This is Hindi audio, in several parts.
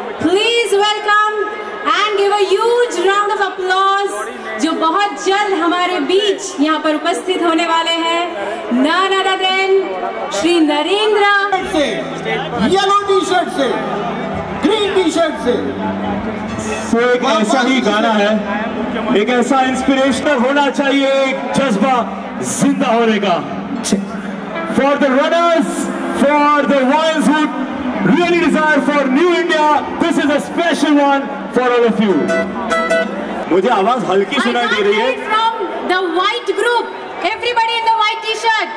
Please welcome and give a huge round of applause जो बहुत जल्द हमारे बीच यहाँ पर उपस्थित होने वाले हैं none other than Shri Narendra. Yellow T shirt से, ग्रीन टी शर्ट से एक ऐसा ही गाना है, एक ऐसा इंस्पिरेशनल होना चाहिए एक जज्बा जिंदा होने का। For the runners, for the ones who really desire for New India, this is a special one for all of you. मुझे आवाज हल्की सुनाई दे रही है। From the white group, everybody in the white T-shirt,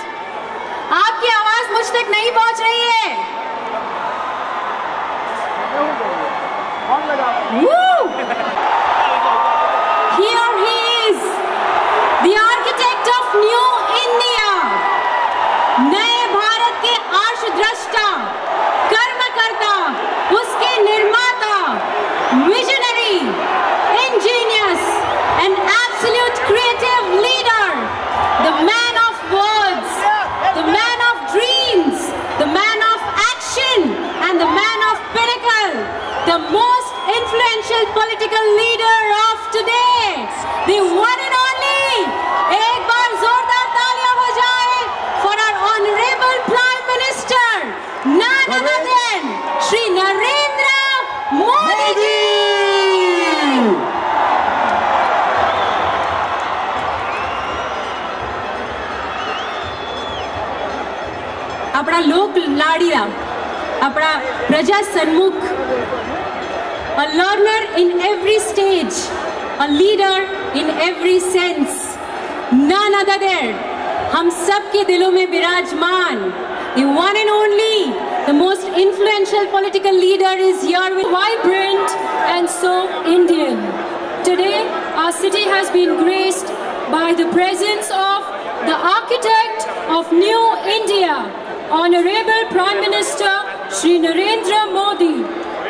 आपकी आवाज मुझ तक नहीं पहुंच रही है। Woo! Here he is, the architect of New India. नए भारत के आर्ष द्रष्टा, कर्मकर्ता, उसके निर्माता, visionary, ingenious, and absolute creative leader, the man of words, the man of dreams, the man of action, and the man of pinnacle, the most influential political leader of today, the one and only. एक बार जोरदार तालियां हो जाए for our honorable Prime Minister, none other than Shri Narendra Modi ji. अपना लोक लाड़िया, अपना प्रजा सन्मुख, a learner in every stage, a leader in every sense, none other than हम सबके दिलों में विराजमान the one and only, the most influential political leader is here with vibrant and so Indian. Today our city has been graced by the presence of the architect of New India, Honorable Prime Minister Shri Narendra Modi,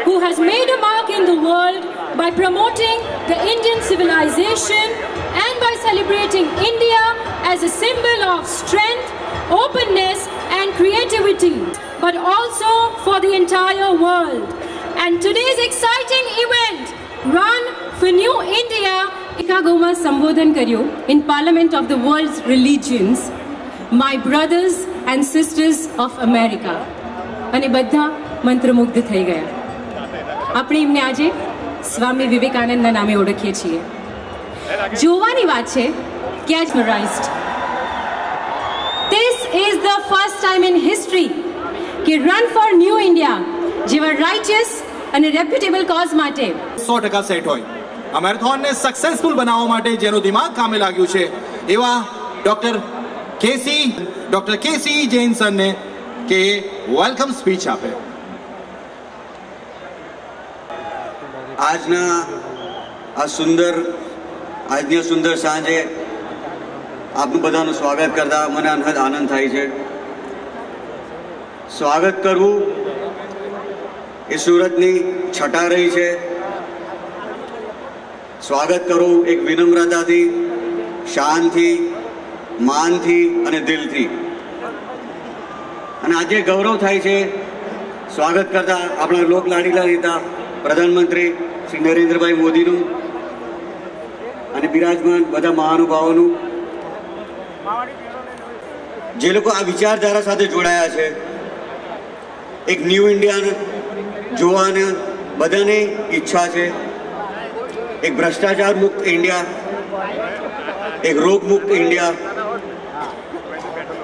who has made a mark in the world by promoting the Indian civilization and by celebrating India as a symbol of strength, openness and creativity, but also for the entire world. And today's exciting event, Run for New India, Ikagoma Sambodhan Karyo in Parliament of the World's Religions, my brothers and sisters of America. અને બધા મંત્રમુગ્ધ થઈ ગયા. આપણે એમને આજે સ્વામી વિવેકાનંદના નામે ઓળખીએ છીએ. જોવાની વાત છે કે આજ રાઇઝ્ડ This is the first time in history કે Run for New India જેવા righteous અને reputable cause માટે 100% સેટ હોય આ મેરેથોનને સક્સેસફુલ બનાવવા માટે જેનો દિમાગ કામે લાગ્યું છે એવા ડોક્ટર કેસી જેન્સન ને કે વેલકમ સ્પીચ આપે. આજની સુંદર સાંજે આપનું બધાનું સ્વાગત કરતા મને અનહદ આનંદ થાય છે. સ્વાગત કરવું એ સુરતની છટા રહી છે. સ્વાગત કરવું એક વિનમ્રતાથી, શાનથી, માનથી અને દિલથી. અને આજે ગૌરવ થાય છે સ્વાગત કરતા આપણા લોકલાડીલા નેતા પ્રધાનમંત્રી શ્રી નરેન્દ્રભાઈ મોદીનું અને બિરાજમાન બધા મહાનુભાવોનું, જે લોકો આ વિચારધારા સાથે જોડાયા છે, એક ન્યૂ ઇન્ડિયાને જોવાને બધાને ઈચ્છા છે, એક ભ્રષ્ટાચાર મુક્ત ઇન્ડિયા, એક રોગ મુક્ત ઇન્ડિયા,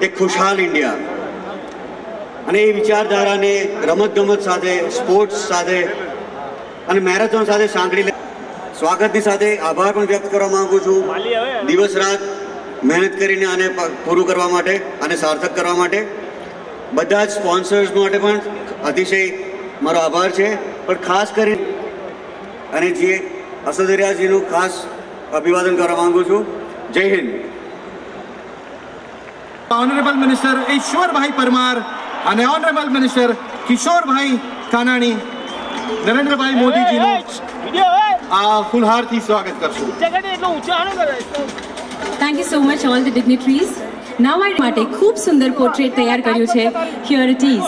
એક ખુશહાલ ઇન્ડિયા. અને એ વિચારધારાને રમતગમત સાથે, સ્પોર્ટ્સ સાથે અને મેરેથોન સાથે સાંકળી લે. સ્વાગતની સાથે આભાર પણ વ્યક્ત કરવા માંગુ છું દિવસ રાત મહેનત કરીને આને પૂરું કરવા માટે અને સાર્થક કરવા માટે. બધા જ સ્પોન્સર્સ માટે પણ અતિશય મારો આભાર છે, પણ ખાસ કરીને અને જે અસદરિયાજીનું ખાસ અભિવાદન કરવા માંગુ છું. જય હિન્દ. ઓનરેબલ મિનિસ્ટર ઈશ્વરભાઈ પરમાર અને ઓનરેબલ મિનિસ્ટર કિશોરભાઈ કાનાણી નરેન્દ્રભાઈ મોદીજીનું આ ફુલહારથી સ્વાગત કરશું. Thank you so much all the dignitaries. Now I માટે ખૂબ સુંદર પોર્ટ્રેટ તૈયાર કર્યું છે. Here it is.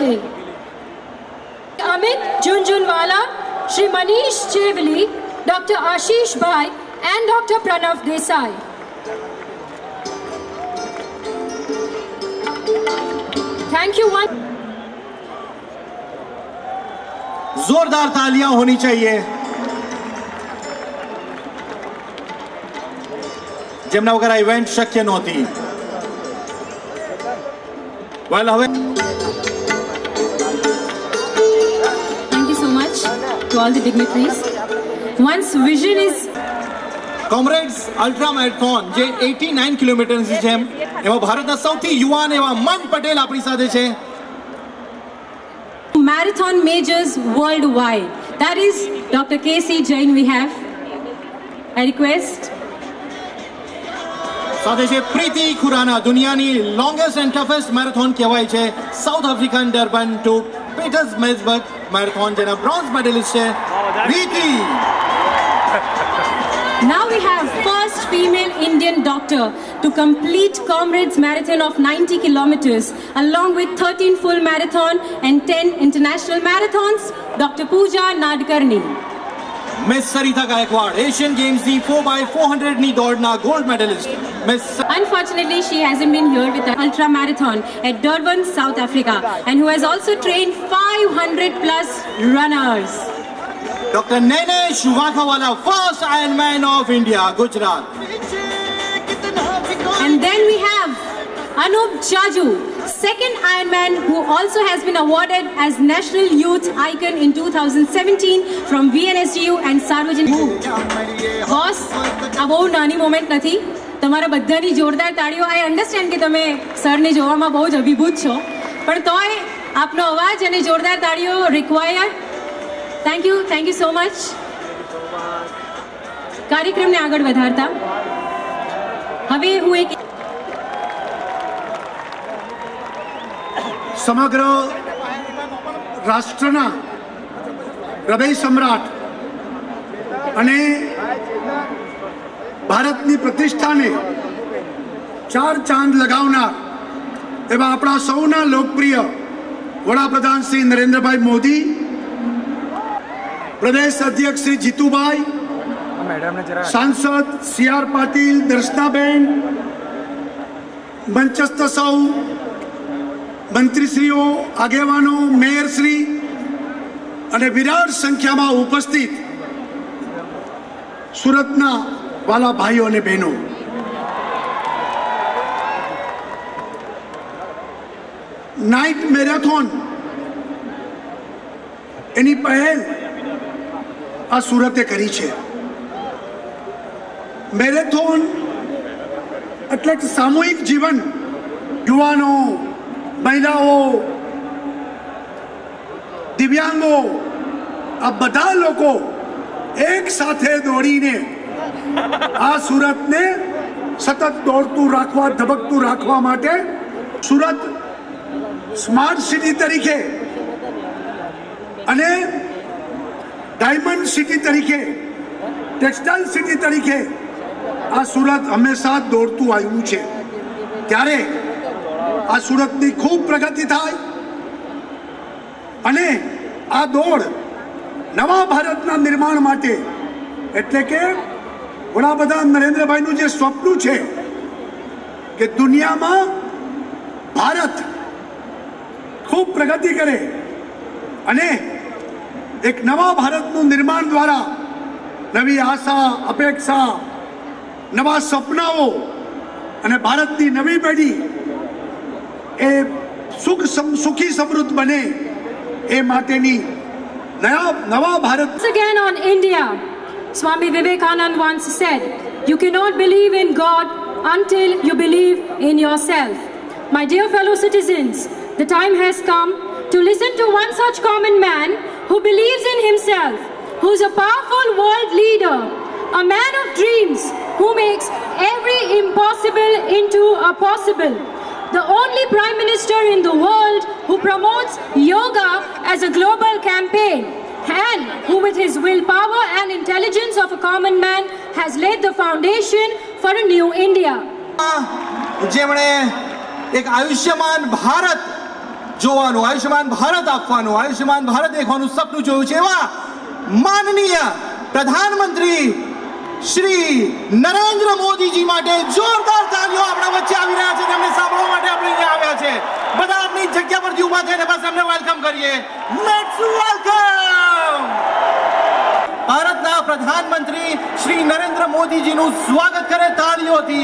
थे। अमित झुंझुनवाला, श्रीमनीश चेवली, डॉक्टर आशीष भाई and doctor Pranav Desai. Thank you. जोरदार तालियां होनी चाहिए। जिमना वगैरह इवेंट शक्य नव्हती। वेल हवे thank you so much to all the dignitaries. One's vision is Comrades ultra marathon जे 89 किलोमीटर ની જેમ એવા ભારતના સૌથી યુવાન એવા મન પટેલ આપણી સાથે છે। Marathon majors worldwide. That is Dr. K.C. Jain we have. I request સાથે છે પ્રીતિ ખુરાના, દુનિયાની લોંગેસ્ટ એન્ડ ટફેસ્ટ મેરેથોન કહેવાય છે South African Durban to Pietersburg marathon જેના બ્રોન્ઝ મેડલિસ્ટ છે Preeti. Now we have first female Indian doctor to complete Comrades Marathon of 90 kilometers along with 13 full marathon and 10 international marathons, Dr. Pooja Nadkarni। Miss Saritha Kahekwad, Asian Games the 4x400 ની દોડના gold medalist Miss. Unfortunately she hasn't been here with an ultra marathon at Durban, South Africa and who has also trained 500 plus runners, Dr. Nene Shuvakhawala, first Iron Man of India, Gujarat। And then we have Anub Jaju, second Iron Man, who also has been awarded as National Youth Icon in 2017 from VNSU and Sarvajanik। Boss, अब બહુ નાની મોમેન્ટ નથી, તમારા બધાની જોરદાર તાળીઓ। આઈ અન્ડરસ્ટેન્ડ કે તમે સરને જોવામાં બહુ જ અભિભૂત છો, પણ તોય આપનો અવાજ અને જોરદાર તાળીઓ required. Thank you, thank you so much કાર્યક્રમને આગળ વધારતા। હવે હું એક સમગ્ર રાષ્ટ્રના હૃદય સમ્રાટ અને भारतनी प्रतिष्ठा ने चार चांद लगावनार एवं अपना सौना लोकप्रिय वडाप्रधान श्री नरेन्द्र भाई मोदी, प्रदेश अध्यक्ष श्री जीतू भाई, सांसद सी.आर. पाटिल, दर्शना बेन, मंचस्थ सौ मंत्रीश्रीओ, आगेवानो, मेयरश्री अने विराट संख्या में उपस्थित सूरतना वाला भाइयों ने बहनों, नाइट मैराथन एनी पहल आ सूरते करी छे। मैराथन एटले सामूहिक जीवन, युवानों, महिलाओं, दिव्यांगों आ बधा लोको एक साथे दौड़ीने આ સુરતને સતત દોડતું રાખવા, ધબકતું રાખવા માટે સુરત સ્માર્ટ સિટી તરીકે અને ડાયમંડ સિટી તરીકે, ટેક્સટાઇલ સિટી તરીકે આ સુરત હંમેશા દોડતું આવ્યું છે। ત્યારે આ સુરતની ખૂબ પ્રગતિ થાય અને આ દોડ નવા ભારતના નિર્માણ માટે, એટલે કે વડાપ્રધાન નરેન્દ્રભાઈનું જે સ્વપ્ન છે કે દુનિયામાં ભારત ખૂબ પ્રગતિ કરે અને એક નવા ભારતનું નિર્માણ દ્વારા નવી આશા, અપેક્ષા, નવા સપનાઓ અને ભારતની નવી પેઢી એ સુખી સમૃદ્ધ બને એ માટેની નવા Bharat. Again on India, Swami Vivekananda once said, "You cannot believe in God until you believe in yourself." My dear fellow citizens, the time has come to listen to one such common man who believes in himself, who is a powerful world leader, a man of dreams, who makes every impossible into a possible, the only prime minister in the world who promotes yoga as a global campaign, and who with his willpower and intelligence of a common man has laid the foundation for a new India। જેમણે એક આયુષ્યમાન ભારત જોવાનું આયુષ્માન ભારત આપવાનું આયુષ્માન ભારત દેખવાનું સપનું જોયું છે એવા માનનીય પ્રધાનમંત્રી શ્રી નરેન્દ્ર મોદીજી માટે જોરદાર તાળીઓ આપણા વચ્ચે આવી રહ્યા છે તેમને સાંભળવા માટે આપણે અહીંયા આવ્યા છે બધા આપની જગ્યા પરથી ઊભા થઈને બસ એમને વેલકમ કરીએ લેટ્સ વેલકમ ભારતના પ્રધાનમંત્રી શ્રી નરેન્દ્ર મોદીજીનું સ્વાગત કરે તાળીઓથી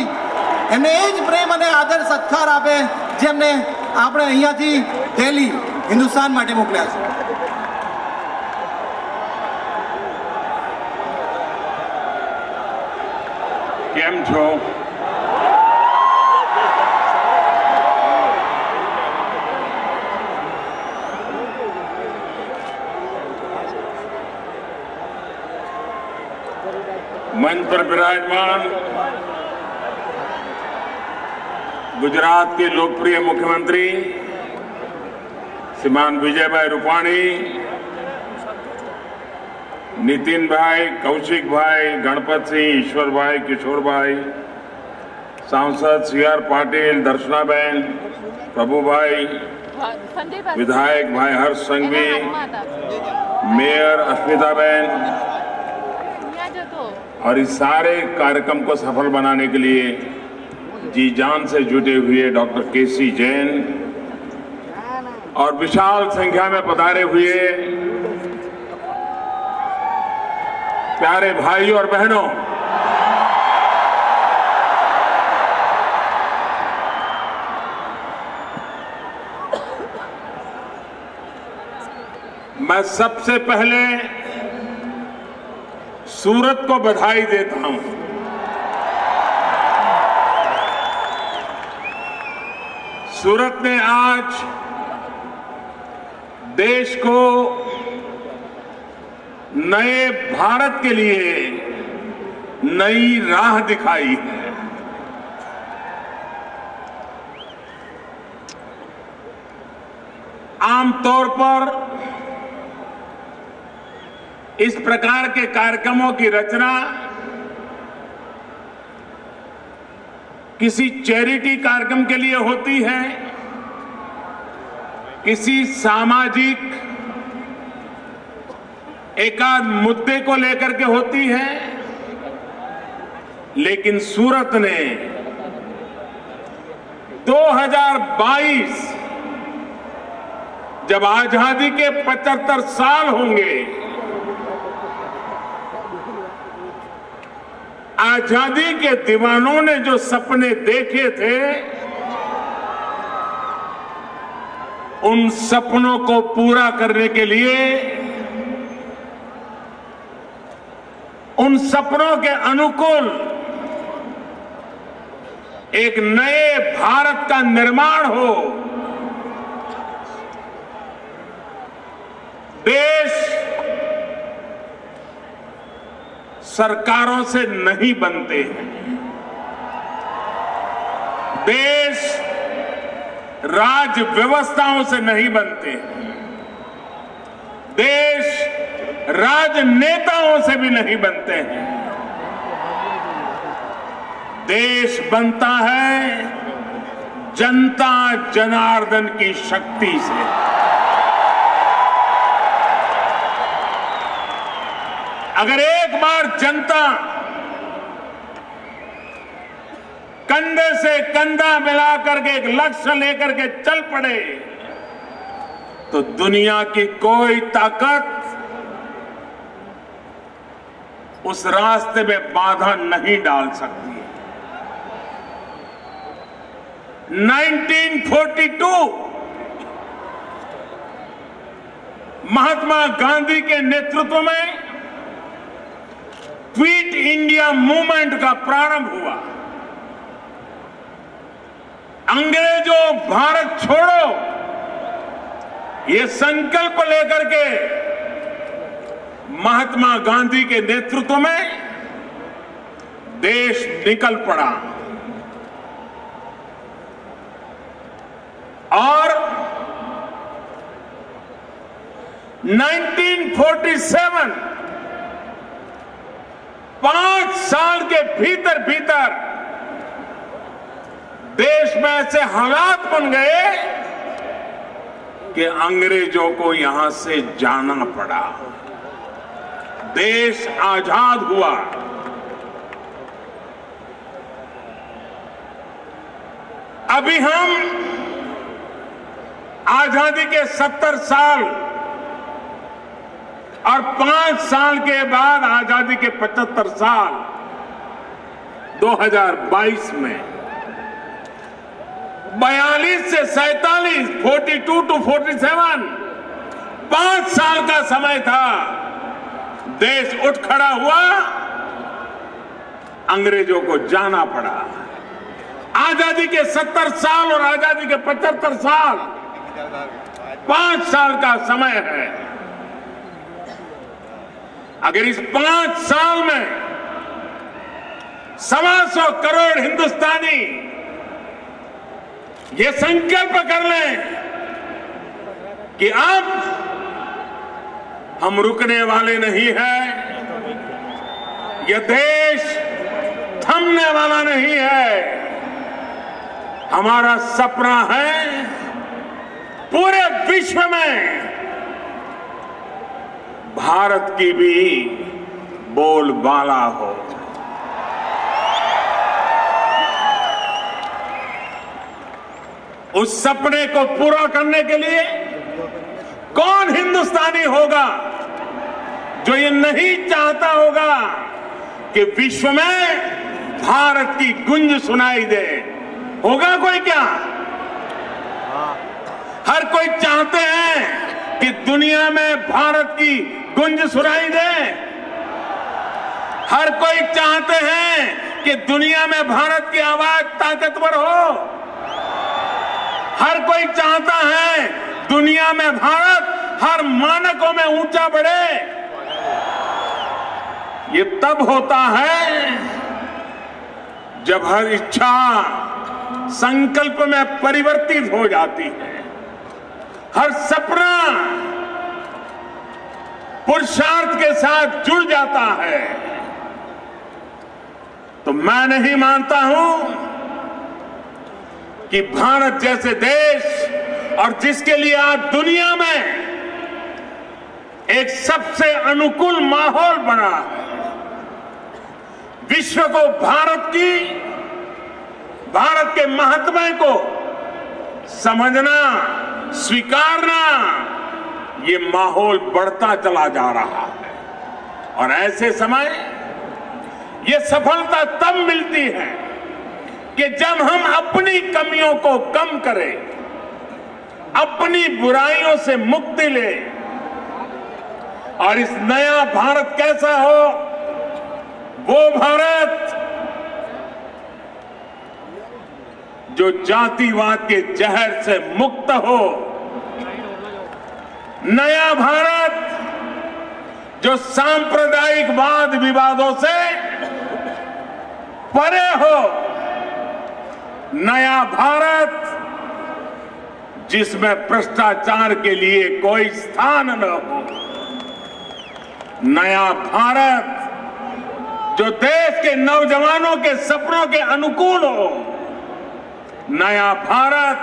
એમને એ જ પ્રેમ અને આદર સત્કાર આપે જેમને આપણે અહીંયાથી દિલ્હી હિન્દુસ્તાન માટે મોકલ્યા છે કેમ છો मंच पर विराजमान गुजरात के लोकप्रिय मुख्यमंत्री श्रीमान विजय भाई रूपाणी नितिन भाई कौशिक भाई गणपत सिंह ईश्वर भाई किशोर भाई सांसद सी.आर. पाटिल दर्शना बेन प्रभु भाई विधायक भाई हर्ष संघवी मेयर अस्मिता बेन और इस सारे कार्यक्रम को सफल बनाने के लिए जी जान से जुटे हुए डॉक्टर के.सी. जैन और विशाल संख्या में पधारे हुए प्यारे भाइयों और बहनों मैं सबसे पहले सूरत को बधाई देता हूं सूरत ने आज देश को नए भारत के लिए नई राह दिखाई है आमतौर पर इस प्रकार के कार्यक्रमों की रचना किसी चैरिटी कार्यक्रम के लिए होती है किसी सामाजिक एकाध मुद्दे को लेकर के होती है लेकिन सूरत ने 2022 जब आजादी के 75 साल होंगे आजादी के दीवानों ने जो सपने देखे थे उन सपनों को पूरा करने के लिए उन सपनों के अनुकूल एक नए भारत का निर्माण हो देश सरकारों से नहीं बनते हैं देश राज व्यवस्थाओं से नहीं बनते हैं देश राजनेताओं से भी नहीं बनते हैं देश बनता है जनता जनार्दन की शक्ति से अगर एक बार जनता कंधे से कंधा मिलाकर के एक लक्ष्य लेकर के चल पड़े तो दुनिया की कोई ताकत उस रास्ते में बाधा नहीं डाल सकती 1942 महात्मा गांधी के नेतृत्व में क्विट इंडिया मूवमेंट का प्रारंभ हुआ अंग्रेजों भारत छोड़ो ये संकल्प लेकर के महात्मा गांधी के नेतृत्व में देश निकल पड़ा और 1947 5 साल के भीतर भीतर देश में ऐसे हालात बन गए कि अंग्रेजों को यहां से जाना पड़ा। देश आजाद हुआ, अभी हम आजादी के 70 साल और 5 साल के बाद आजादी के 75 साल 2022 में 42 से 47 42 to 47 5 साल का समय था। देश उठ खड़ा हुआ, अंग्रेजों को जाना पड़ा। आजादी के 70 साल और आजादी के 75 साल 5 साल का समय है। अगर इस 5 साल में 125 करोड़ हिंदुस्तानी ये संकल्प कर लें कि अब हम रुकने वाले नहीं हैं, यह देश थमने वाला नहीं है। हमारा सपना है पूरे विश्व में भारत की भी बोलबाला हो। उस सपने को पूरा करने के लिए कौन हिंदुस्तानी होगा जो ये नहीं चाहता होगा कि विश्व में भारत की गूंज सुनाई दे? होगा कोई क्या? हर कोई चाहते हैं कि दुनिया में भारत की गूंज सुनाई दे। हर कोई चाहते हैं कि दुनिया में भारत की आवाज ताकतवर हो। हर कोई चाहता है दुनिया में भारत हर मानकों में ऊंचा बढ़े। ये तब होता है जब हर इच्छा संकल्प में परिवर्तित हो जाती है, हर सपना पुरुषार्थ के साथ जुड़ जाता है। तो मैं नहीं मानता हूं कि भारत जैसे देश और जिसके लिए आज दुनिया में एक सबसे अनुकूल माहौल बना है, विश्व को भारत के महत्व को समझना, स्वीकारना, ये माहौल बढ़ता चला जा रहा है। और ऐसे समय ये सफलता तब मिलती है कि जब हम अपनी कमियों को कम करें, अपनी बुराइयों से मुक्ति लें और इस नया भारत कैसा हो, वो भारत जो जातिवाद के जहर से मुक्त हो, नया भारत जो सांप्रदायिक वाद विवादों से परे हो, नया भारत जिसमें भ्रष्टाचार के लिए कोई स्थान न हो, नया भारत जो देश के नौजवानों के सपनों के अनुकूल हो, नया भारत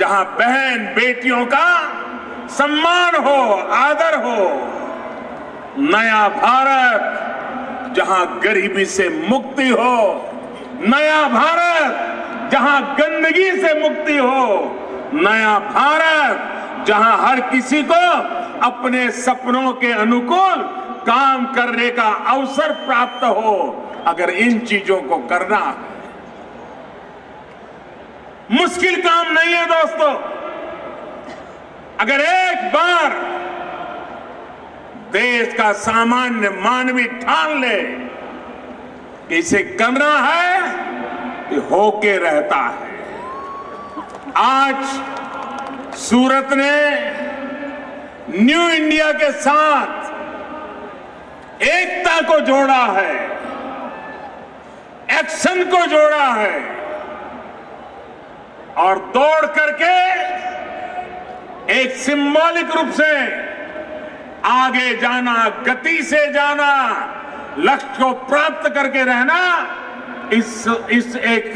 जहां बहन बेटियों का सम्मान हो, आदर हो, नया भारत जहां गरीबी से मुक्ति हो, नया भारत जहां गंदगी से मुक्ति हो, नया भारत जहां हर किसी को अपने सपनों के अनुकूल काम करने का अवसर प्राप्त हो। अगर इन चीजों को करना मुश्किल काम नहीं है दोस्तों। अगर एक बार देश का सामान्य मानवी ठान ले कि इसे करना है, ये होके रहता है। आज सूरत ने न्यू इंडिया के साथ एकता को जोड़ा है, एक्शन को जोड़ा है और दौड़ करके एक सिंबॉलिक रूप से आगे जाना, गति से जाना, लक्ष्य को प्राप्त करके रहना। इस एक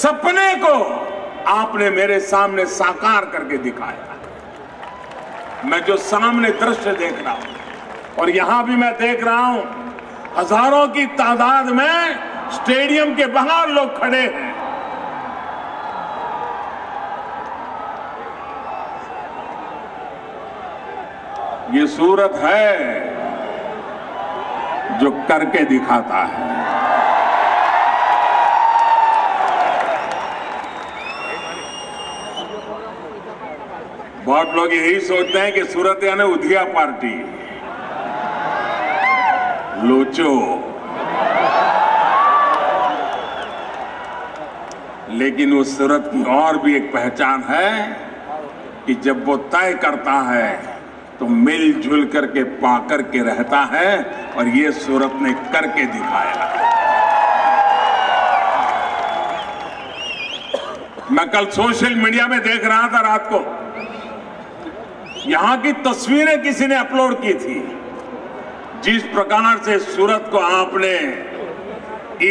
सपने को आपने मेरे सामने साकार करके दिखाया। मैं जो सामने दृश्य देख रहा हूं और यहां भी मैं देख रहा हूं हजारों की तादाद में स्टेडियम के बाहर लोग खड़े हैं। ये सूरत है जो करके दिखाता है। बहुत लोग यही सोचते हैं कि सूरत यानी उधिया पार्टी, लोचो, लेकिन वो सूरत की और भी एक पहचान है कि जब वो तय करता है तो मिलजुल करके पा करके रहता है, और ये सूरत ने करके दिखाया। मैं कल सोशल मीडिया में देख रहा था, रात को यहां की तस्वीरें किसी ने अपलोड की थी, जिस प्रकार से सूरत को आपने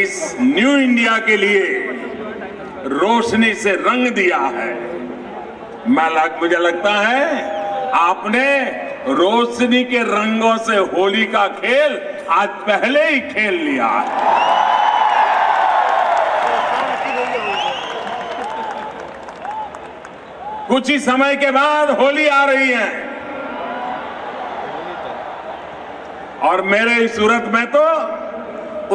इस न्यू इंडिया के लिए रोशनी से रंग दिया है। मुझे लगता है आपने रोशनी के रंगों से होली का खेल आज पहले ही खेल लिया है। कुछ ही समय के बाद होली आ रही है और मेरे इस सूरत में तो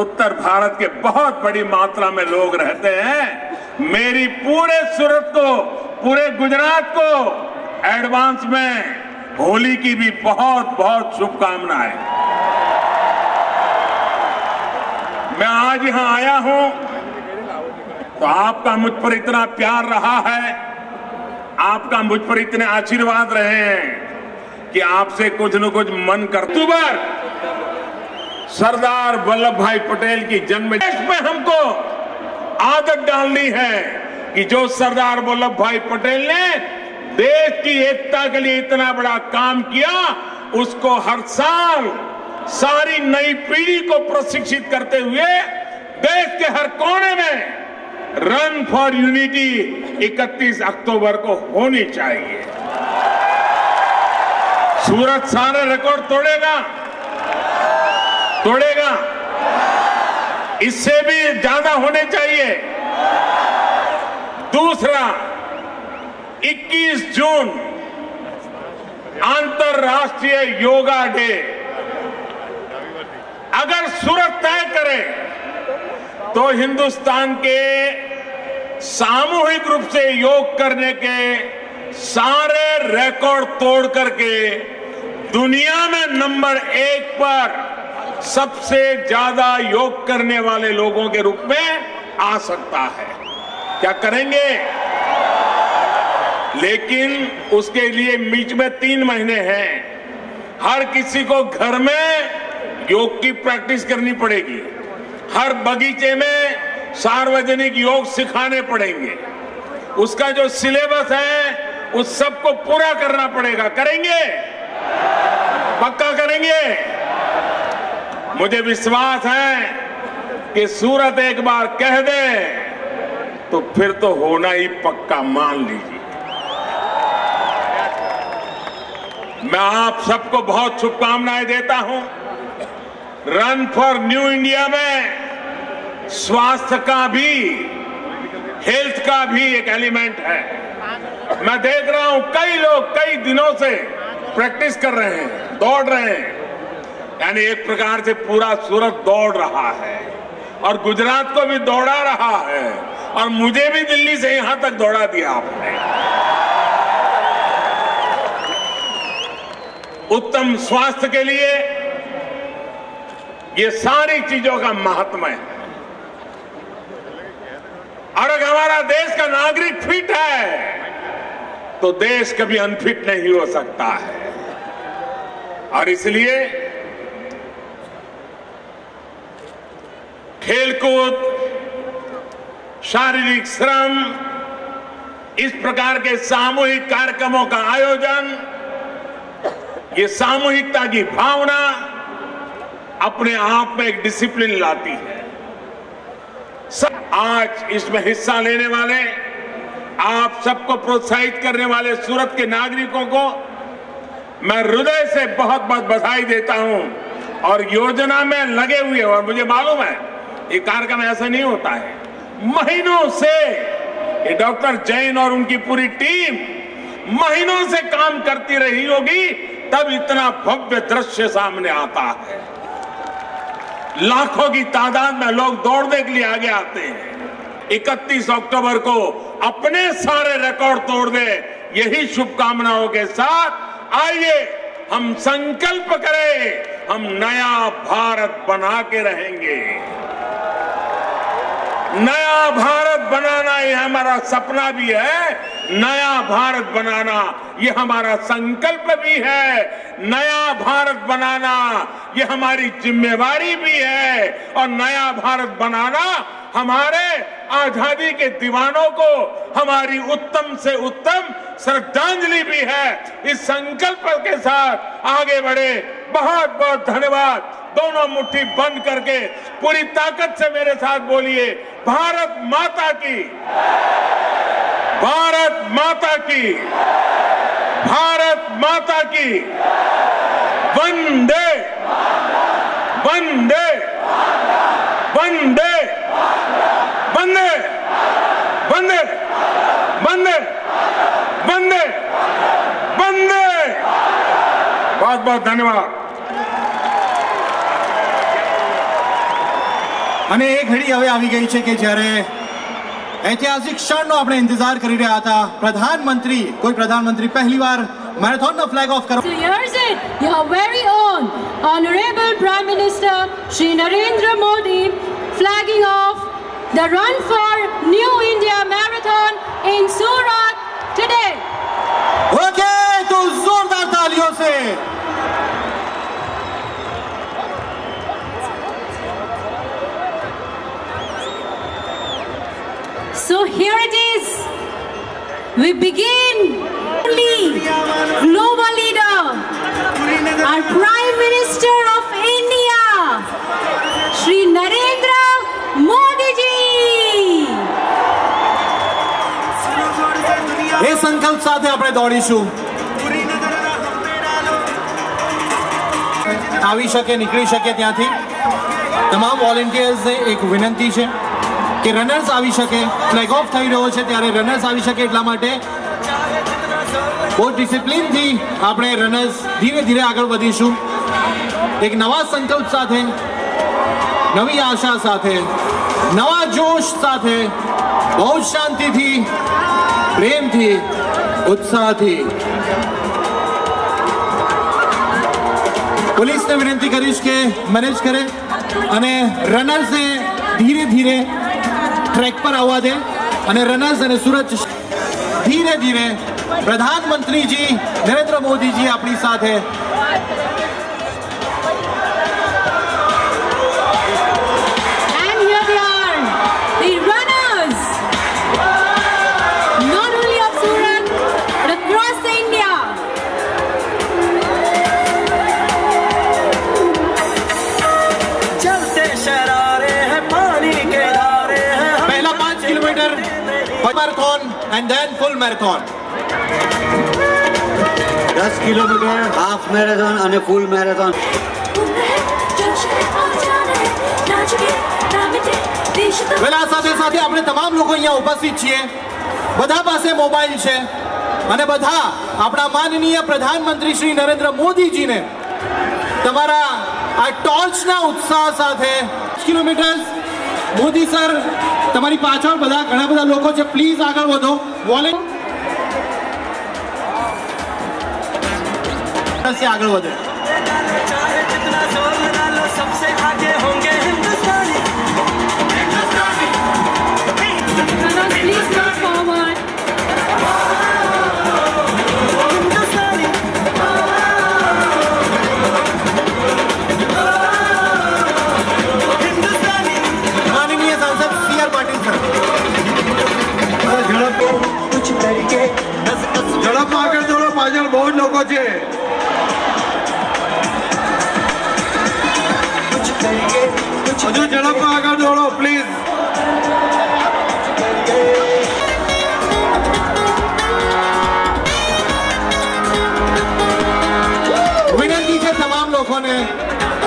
उत्तर भारत के बहुत बड़ी मात्रा में लोग रहते हैं। मेरी पूरे सूरत को, पूरे गुजरात को एडवांस में होली की भी बहुत बहुत शुभकामनाएं। मैं आज यहां आया हूं तो आपका मुझ पर इतना प्यार रहा है, आपका मुझ पर इतने आशीर्वाद रहे हैं कि आपसे कुछ न कुछ मन करता। अक्टूबर सरदार वल्लभ भाई पटेल की जन्म जयंती में हमको आदत डालनी है कि जो सरदार वल्लभ भाई पटेल ने देश की एकता के लिए इतना बड़ा काम किया, उसको हर साल सारी नई पीढ़ी को प्रशिक्षित करते हुए देश के हर कोने में रन फॉर यूनिटी 31 अक्टूबर को होनी चाहिए। सूरत सारे रिकॉर्ड तोड़ेगा, इससे भी ज्यादा होने चाहिए। दूसरा, 21 जून अंतर्राष्ट्रीय योगा डे। अगर सूरत तय करे तो हिंदुस्तान के सामूहिक रूप से योग करने के सारे रिकॉर्ड तोड़ करके दुनिया में नंबर 1 पर सबसे ज्यादा योग करने वाले लोगों के रूप में आ सकता है। क्या करेंगे? लेकिन उसके लिए बीच में 3 महीने हैं, हर किसी को घर में योग की प्रैक्टिस करनी पड़ेगी, हर बगीचे में सार्वजनिक योग सिखाने पड़ेंगे, उसका जो सिलेबस है उस सबको पूरा करना पड़ेगा। करेंगे? पक्का करेंगे? मुझे विश्वास है कि सूरत एक बार कह दे तो फिर तो होना ही पक्का, मान लीजिए। मैं आप सबको बहुत शुभकामनाएं देता हूं। रन फॉर न्यू इंडिया में स्वास्थ्य का भी, हेल्थ का भी एक एलिमेंट है। मैं देख रहा हूं कई लोग कई दिनों से प्रैक्टिस कर रहे हैं, दौड़ रहे हैं, यानी एक प्रकार से पूरा सूरत दौड़ रहा है और गुजरात को भी दौड़ा रहा है और मुझे भी दिल्ली से यहां तक दौड़ा दिया आपने। उत्तम स्वास्थ्य के लिए ये सारी चीजों का महत्व है। और अगर हमारा देश का नागरिक फिट है तो देश कभी अनफिट नहीं हो सकता है। और इसलिए खेलकूद, शारीरिक श्रम, इस प्रकार के सामूहिक कार्यक्रमों का आयोजन, ये सामूहिकता की भावना अपने आप में एक डिसिप्लिन लाती है। सब आज इसमें हिस्सा लेने वाले, आप सबको प्रोत्साहित करने वाले सूरत के नागरिकों को मैं हृदय से बहुत बहुत बधाई देता हूं और योजना में लगे हुए और मुझे मालूम है ये कार्यक्रम ऐसा नहीं होता है। महीनों से ये डॉक्टर जैन और उनकी पूरी टीम महीनों से काम करती रही होगी, तब इतना भव्य दृश्य सामने आता है। लाखों की तादाद में लोग दौड़ने के लिए आगे आते हैं। 31 अक्टूबर को अपने सारे रिकॉर्ड तोड़ दे, यही शुभकामनाओं के साथ आइए हम संकल्प करें, हम नया भारत बना के रहेंगे। नया भारत बनाना ये हमारा सपना भी है, नया भारत बनाना ये हमारा संकल्प भी है, नया भारत बनाना ये हमारी जिम्मेवारी भी है और नया भारत बनाना हमारे आजादी के दीवानों को हमारी उत्तम से उत्तम श्रद्धांजलि भी है। इस संकल्प के साथ आगे बढ़े। बहुत बहुत धन्यवाद। दोनों मुट्ठी बंद करके पूरी ताकत से मेरे साथ बोलिए, भारत माता की, भारत माता की, भारत माता की, वंदे वंदे वंदे वंदे वंदे वंदे वंदे वंदे। बहुत बहुत धन्यवाद। અને એ ઘડી હવે આવી ગઈ છે કે જ્યારે ઐતિહાસિક ક્ષણનો આપણે ઇંતજાર કરી રહ્યા હતા। કોઈ પ્રધાનમંત્રી પહેલીવાર મેરેથોનનો ફ્લેગ ઓફ કરો। Here's it, your very own honorable Prime Minister Shri Narendra Modi flagging off the run for New India Marathon in Surat today. Okay, to जोरदार तालियों से। So here it is, we begin. Global leader, our Prime Minister of India, Shri Narendra Modi ji. Ye sankalp sathe apne daudishu, આવી શકે નીકળી શકે ત્યાંથી તમામ વોલેન્ટિયર્સ ને એક વિનંતી છે કે રનર્સ આવી શકે। ફ્લેગ ઓફ થઈ રહ્યો છે ત્યારે રનર્સ આવી શકે એટલા માટે બહુ ડિસિપ્લિનથી આપણે રનર્સ ધીરે ધીરે આગળ વધીશું, એક નવા સંકલ્પ સાથે, નવી આશા સાથે, નવા જોશ સાથે, બહુ શાંતિથી, પ્રેમથી, ઉત્સાહથી। પોલીસને વિનંતી કરીશ કે મેનેજ કરે અને રનર્સને ધીરે ધીરે ट्रैक पर आवा दे अने रनर्स अने सूरज धीरे धीरे प्रधानमंत्री जी नरेंद्र मोदी जी अपनी साथ है। And then full marathon, 10 kilometer half marathon and a full marathon। વેલા સાથે સાથે આપણે તમામ લોકો અહીંયા ઉપસ્થિત છીએ, બધા પાસે મોબાઈલ છે અને બધા આપણા માનનીય પ્રધાનમંત્રી શ્રી નરેન્દ્ર મોદીજીને તમારા આ ટોર્ચના ઉત્સાહ સાથે 10 કિલોમીટર। મોદી સર તમારી પાછળ બધા ઘણા બધા લોકો છે, પ્લીઝ આગળ વધો। વોલેન્ટિયર્સ આગળ વધો।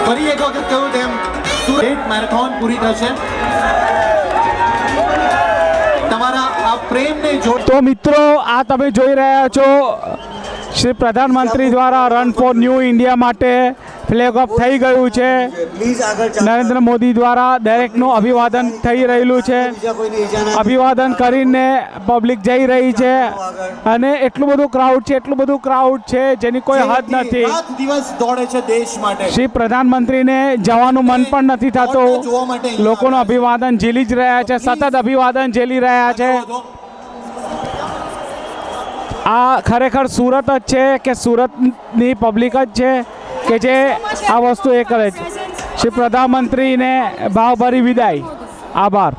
ફરી એક વખત કહ્યું તેમ સુરત મેરેથોન પૂરી થશે. તમારા આ પ્રેમને જોડો. તો મિત્રો આ તમે જોઈ રહ્યા છો શ્રી પ્રધાનમંત્રી દ્વારા રન ફોર ન્યૂ ઇન્ડિયા માટે ફ્લેગ ઓફ થઈ ગયું છે. નરેન્દ્ર મોદી દ્વારા દરેકનું અભિવાદન થઈ રહેલું છે. અભિવાદન કરીને પબ્લિક જઈ રહી છે અને એટલું બધું ક્રાઉડ છે જેની કોઈ હદ નથી. દિવસ દોડે છે દેશ માટે. શ્રી પ્રધાનમંત્રીને જવાનું મન પણ નથી થતું. લોકોનું અભિવાદન ઝીલી જ રહ્યા છે, સતત અભિવાદન ઝીલી રહ્યા છે. આ ખરેખર સુરત જ છે કે સુરતની પબ્લિક જ છે કે જે આ વસ્તુ એ કરે છે. શ્રી પ્રધાનમંત્રીને ભાવભરી વિદાય. આભાર.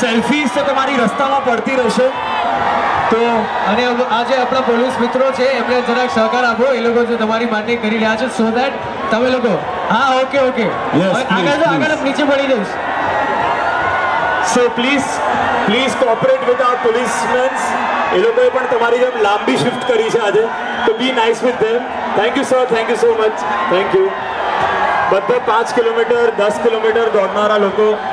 सेल्फीज तो तमारी रस्ता में पड़ती रहे तो आज अपना पोलिस मित्रों से एमने जरा सहकार आपो ए लोग जो तमारी मांगनी करी रहा है सो देट तमे लोग हाँ ओके ओके आगे आगे नीचे पड़ी दईश. So please cooperate with our policemens. ए लोगों पण तमारी जेम लांबी शिफ्ट करी है आज तो be nice with them. Thank you sir. Thank you so much. Thank you बद्धा 5 किलोमीटर 10 किलोमीटर दौड़नारा लोग enjoy.